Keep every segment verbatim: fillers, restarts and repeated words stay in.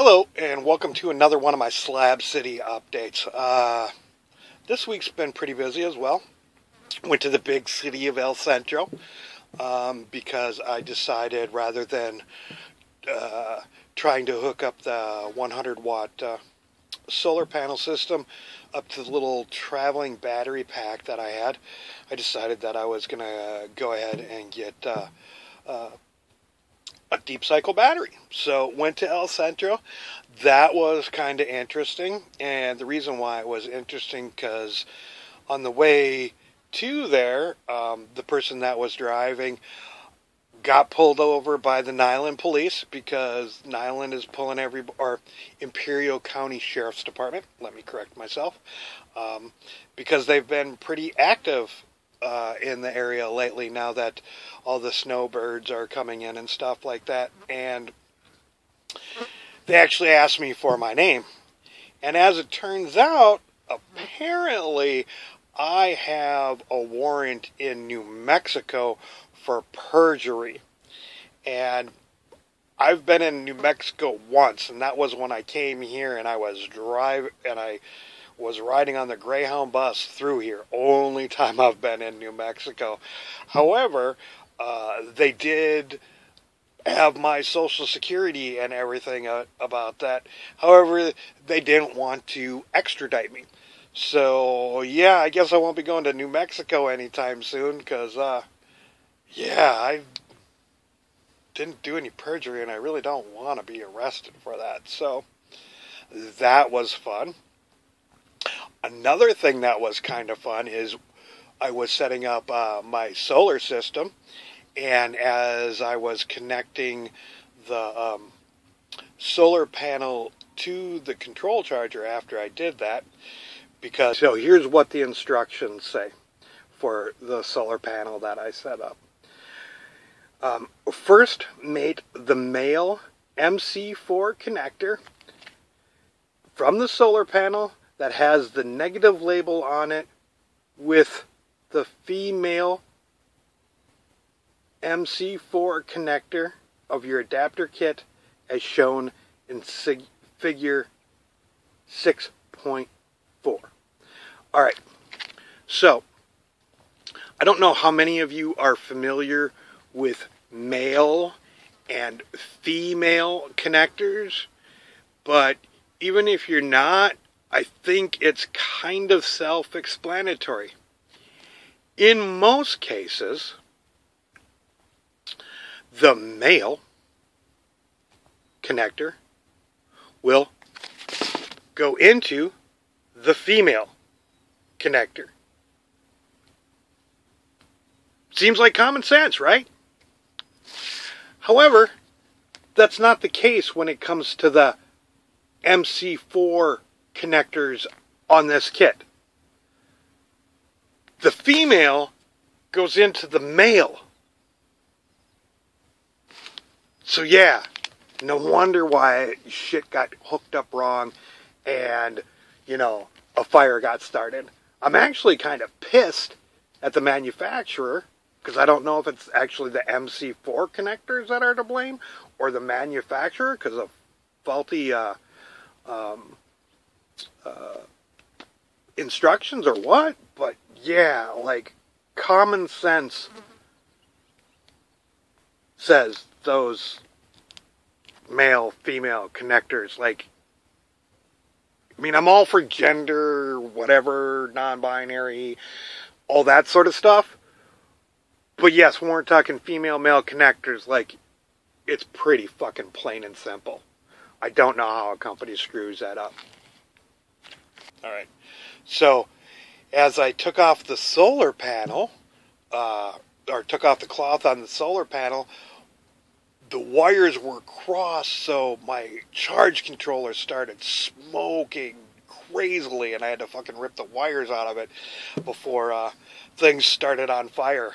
Hello, and welcome to another one of my Slab City updates. Uh, this week's been pretty busy as well. Went to the big city of El Centro um, because I decided rather than uh, trying to hook up the one hundred watt uh, solar panel system up to the little traveling battery pack that I had, I decided that I was going to go ahead and get Uh, uh, a deep cycle battery. So went to El Centro. That was kind of interesting, and the reason why it was interesting because on the way to there, um, the person that was driving got pulled over by the Nyland police because Nyland is pulling every, or Imperial County Sheriff's Department, let me correct myself, um, because they've been pretty active Uh, in the area lately now that all the snowbirds are coming in and stuff like that. And they actually asked me for my name, and as it turns out, apparently I have a warrant in New Mexico for perjury. And I've been in New Mexico once, and that was when I came here and I was driving and I was riding on the Greyhound bus through here. Only time I've been in New Mexico. However, uh, they did have my social security and everything uh, about that. However, they didn't want to extradite me. So, yeah, I guess I won't be going to New Mexico anytime soon because, uh, yeah, I didn't do any perjury and I really don't want to be arrested for that. So, that was fun. Another thing that was kind of fun is I was setting up uh, my solar system, and as I was connecting the um, solar panel to the control charger after I did that, because so here's what the instructions say for the solar panel that I set up. Um, first, mate the male M C four connector from the solar panel that has the negative label on it with the female M C four connector of your adapter kit as shown in figure six point four. Alright, so I don't know how many of you are familiar with male and female connectors, but even if you're not, I think it's kind of self-explanatory. In most cases, the male connector will go into the female connector. Seems like common sense, right? However, that's not the case when it comes to the M C four connectors on this kit. The female goes into the male. So yeah, no wonder why shit got hooked up wrong and, you know, a fire got started. I'm actually kind of pissed at the manufacturer because I don't know if it's actually the M C four connectors that are to blame or the manufacturer because of faulty uh, um, Uh, instructions or what, but yeah, like common sense says those male female connectors, like, I mean, I'm all for gender, whatever, non-binary, all that sort of stuff, but yes, when we're talking female male connectors, like, it's pretty fucking plain and simple. I don't know how a company screws that up. Alright, so as I took off the solar panel, uh, or took off the cloth on the solar panel, the wires were crossed, so my charge controller started smoking crazily, and I had to fucking rip the wires out of it before uh, things started on fire.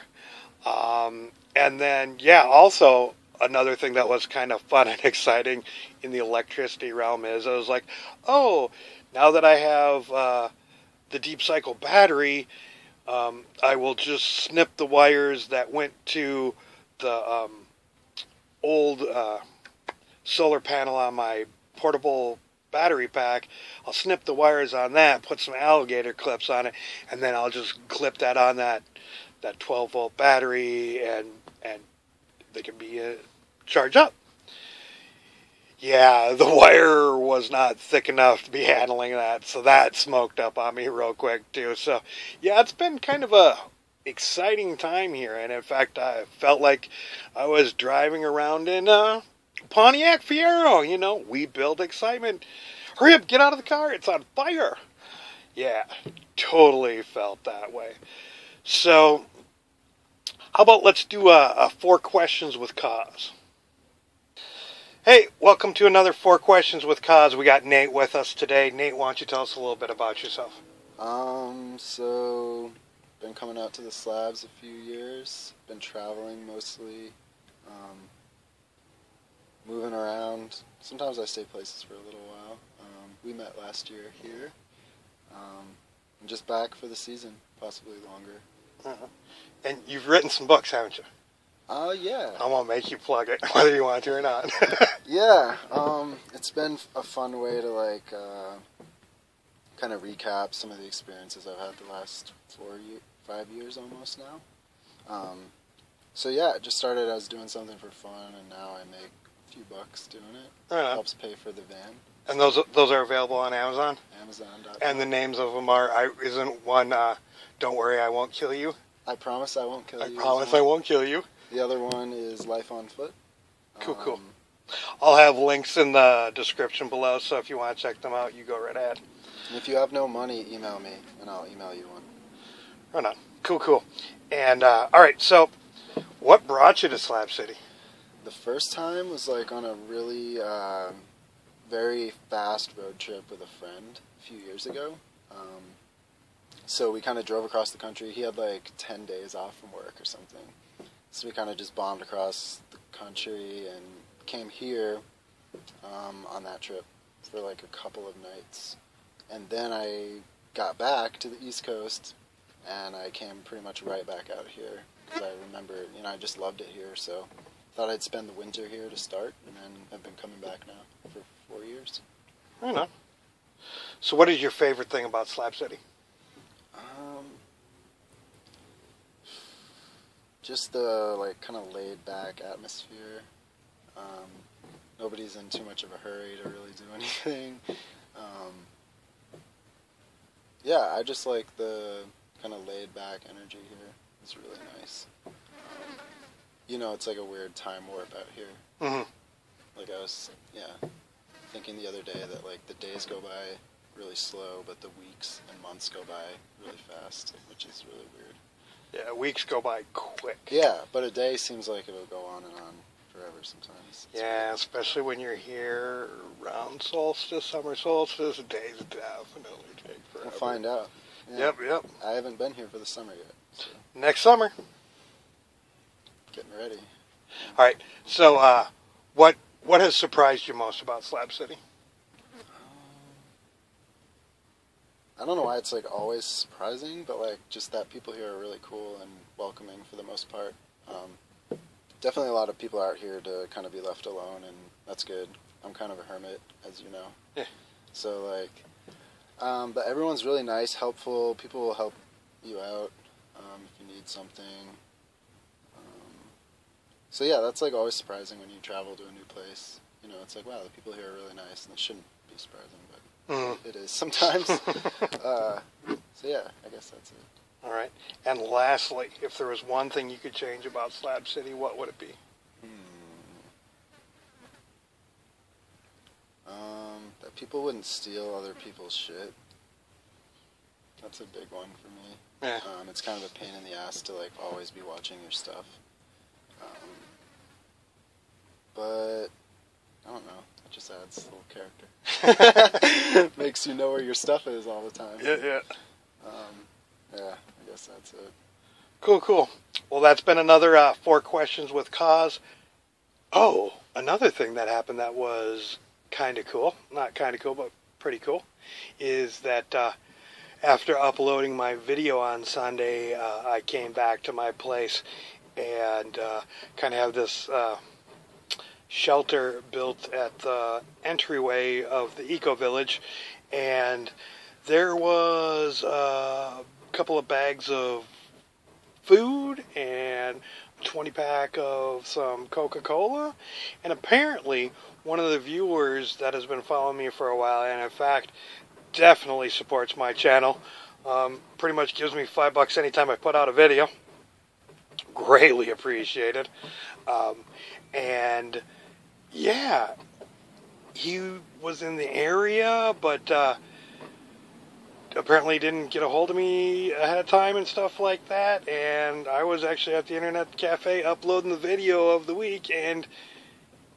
Um, and then, yeah, also another thing that was kind of fun and exciting in the electricity realm is I was like, oh, now that I have uh, the deep cycle battery, um, I will just snip the wires that went to the um, old uh, solar panel on my portable battery pack. I'll snip the wires on that, put some alligator clips on it, and then I'll just clip that on that that twelve volt battery, and and they can be uh, charged up. Yeah, the wire was not thick enough to be handling that, so that smoked up on me real quick too. So yeah, it's been kind of a exciting time here, and in fact I felt like I was driving around in uh Pontiac Fiero. You know, we build excitement. Hurry up, get out of the car, it's on fire. Yeah, totally felt that way. So how about let's do a, a four questions with cause. Hey, welcome to another four questions with cause. We got Nate with us today. Nate, why don't you tell us a little bit about yourself? Um so been coming out to the slabs a few years, been traveling mostly, um, moving around. Sometimes I stay places for a little while. Um, we met last year here. Um, I'm just back for the season, possibly longer. Uh-huh. And you've written some books, haven't you? Oh, uh, yeah. I'm going to make you plug it, whether you want to or not. Yeah, um, it's been a fun way to, like, uh, kind of recap some of the experiences I've had the last four years. Five years almost now. Um, so yeah, it just started as doing something for fun, and now I make a few bucks doing it. Right. Helps pay for the van. And those those are available on Amazon? Amazon dot com. And the names of them are, I, isn't one, uh, Don't Worry, I Won't Kill You? I Promise I Won't Kill I You. I Promise I Won't Kill You. The other one is Life on Foot. Cool, um, cool. I'll have links in the description below, so if you want to check them out, you go right ahead. And if you have no money, email me, and I'll email you one. Oh, no. Cool, cool. And, uh, all right, so what brought you to Slab City? The first time was, like, on a really uh, very fast road trip with a friend a few years ago. Um, so we kind of drove across the country. He had, like, ten days off from work or something. So we kind of just bombed across the country and came here um, on that trip for, like, a couple of nights. And then I got back to the East Coast, and I came pretty much right back out here because I remember, you know, I just loved it here, so thought I'd spend the winter here to start, and then I've been coming back now for four years. I know. So what is your favorite thing about Slab City? Um, just the, like, kind of laid-back atmosphere. Um, nobody's in too much of a hurry to really do anything. Um, yeah, I just like the kind of laid-back energy here. It's really nice. Um, you know, it's like a weird time warp out here. Mm-hmm. Like I was, yeah, thinking the other day that, like, the days go by really slow, but the weeks and months go by really fast, which is really weird. Yeah, weeks go by quick. Yeah, but a day seems like it'll go on and on forever sometimes. It's yeah, weird. Especially when you're here around solstice, summer solstice, days definitely take forever. We'll find out. Yeah. Yep, yep. I haven't been here for the summer yet. So. Next summer. Getting ready. All right. So, uh, what what has surprised you most about Slab City? Um, I don't know why it's, like, always surprising, but, like, just that people here are really cool and welcoming for the most part. Um, definitely a lot of people out here to kind of be left alone, and that's good. I'm kind of a hermit, as you know. Yeah. So, like... Um, but everyone's really nice, helpful. People will help you out um, if you need something. Um, so yeah, that's, like, always surprising when you travel to a new place. You know, it's like, wow, the people here are really nice, and it shouldn't be surprising, but mm. it is sometimes. uh, so yeah, I guess that's it. All right. And lastly, if there was one thing you could change about Slab City, what would it be? People wouldn't steal other people's shit. That's a big one for me. Yeah. Um, it's kind of a pain in the ass to, like, always be watching your stuff. Um, but, I don't know. It just adds a little character. Makes you know where your stuff is all the time. Yeah, yeah. Um, yeah, I guess that's it. Cool, cool. Well, that's been another uh, Four Questions with Cause. Oh, another thing that happened that was... kind of cool, not kind of cool, but pretty cool, is that uh, after uploading my video on Sunday, uh, I came back to my place and uh, kind of have this uh, shelter built at the entryway of the eco village, and there was a couple of bags of food and a twenty pack of some Coca-Cola. And apparently one of the viewers that has been following me for a while, and in fact definitely supports my channel, um, pretty much gives me five bucks anytime I put out a video, greatly appreciated. Um, and yeah, he was in the area, but uh, apparently didn't get a hold of me ahead of time and stuff like that. And I was actually at the internet cafe uploading the video of the week, and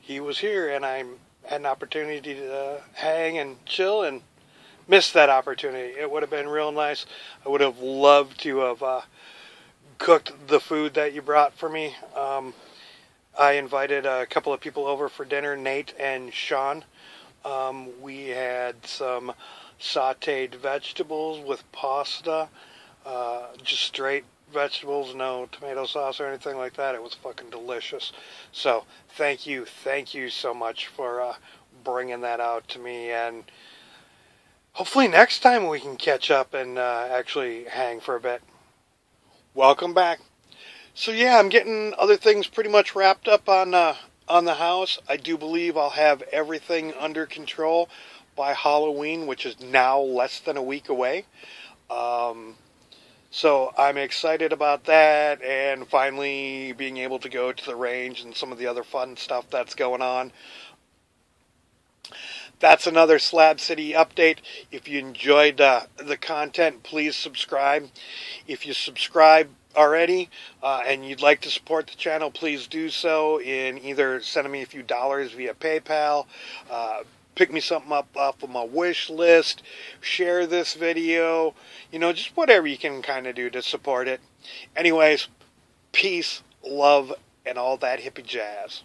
he was here, and I had an opportunity to uh, hang and chill, and missed that opportunity. It would have been real nice. I would have loved to have uh, cooked the food that you brought for me. Um, I invited a couple of people over for dinner, Nate and Sean. Um, we had some sauteed vegetables with pasta, uh, just straight vegetables, no tomato sauce or anything like that. It was fucking delicious. So thank you, thank you so much for uh, bringing that out to me, and hopefully next time we can catch up and uh, actually hang for a bit. Welcome back. So yeah, I'm getting other things pretty much wrapped up on uh, on the house. I do believe I'll have everything under control by Halloween, which is now less than a week away. Um, so I'm excited about that, and finally being able to go to the range and some of the other fun stuff that's going on. That's another Slab City update. If you enjoyed uh, the content, please subscribe. If you subscribe already uh, and you'd like to support the channel, please do so in either sending me a few dollars via PayPal, uh, pick me something up off of my wish list, share this video, you know, just whatever you can kind of do to support it. Anyways, peace, love, and all that hippie jazz.